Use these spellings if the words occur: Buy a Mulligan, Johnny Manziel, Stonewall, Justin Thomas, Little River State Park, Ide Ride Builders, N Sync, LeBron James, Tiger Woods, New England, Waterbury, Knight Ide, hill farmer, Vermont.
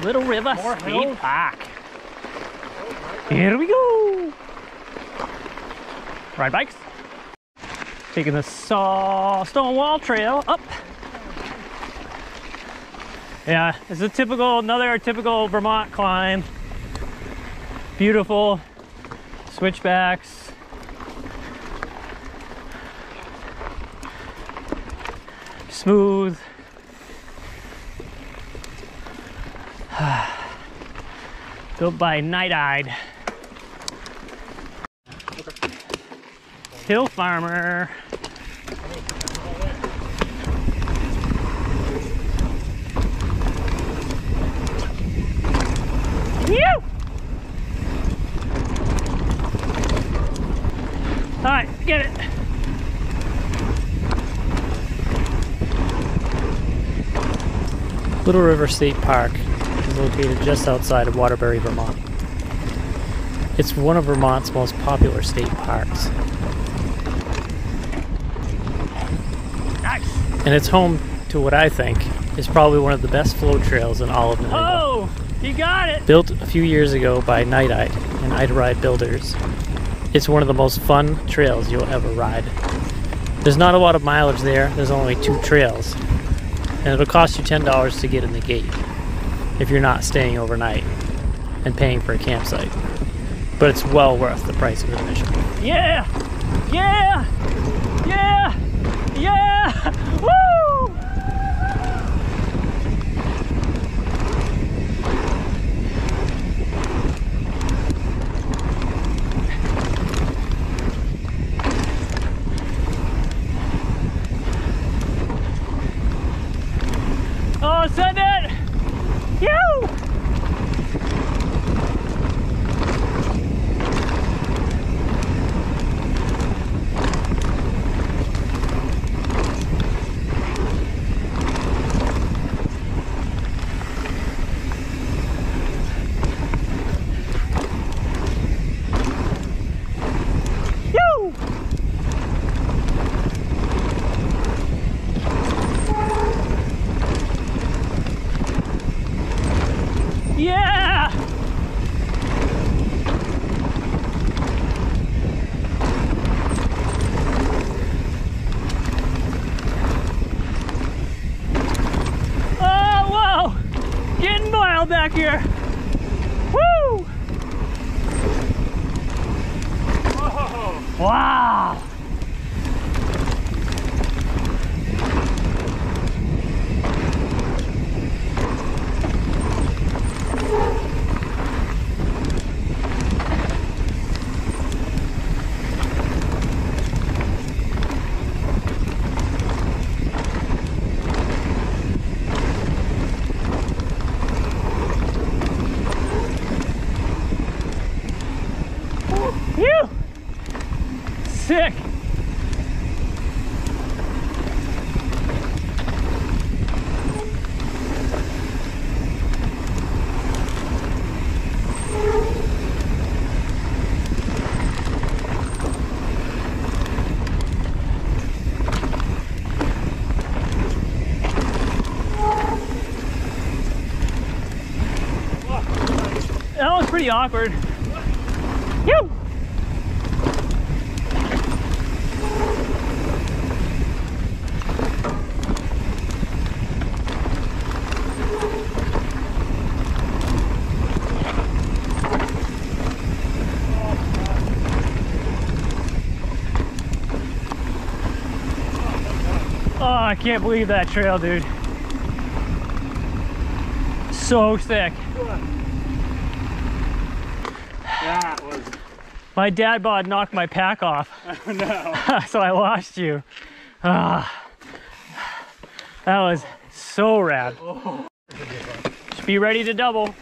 Little River State Park. Here we go. Ride bikes. Taking the Stonewall Trail up. Yeah, it's a typical, another typical Vermont climb. Beautiful switchbacks. Smooth. Built by Knight Ide. Okay. Hill farmer. Yew! All right, get it. Little River State Park is located just outside of Waterbury, Vermont. It's one of Vermont's most popular state parks. Nice. And it's home to what I think is probably one of the best flow trails in all of New England. Oh, you got it! Built a few years ago by Knight Ide and Ide Ride Builders, it's one of the most fun trails you'll ever ride. There's not a lot of mileage there, there's only 2 trails, and it'll cost you $10 to get in the gate if you're not staying overnight and paying for a campsite. But it's well worth the price of admission. Yeah! Yeah! Yeah! Yeah! Woo! Oh, send it! You! Yeah! Oh, whoa! Getting wild back here! Woo! Whoa. Wow! Phew! Sick! That was pretty awkward. Phew! Oh, I can't believe that trail, dude. So thick. That was... My dad bod knocked my pack off. Oh, no. So I lost you. That was so rad. Just be ready to double.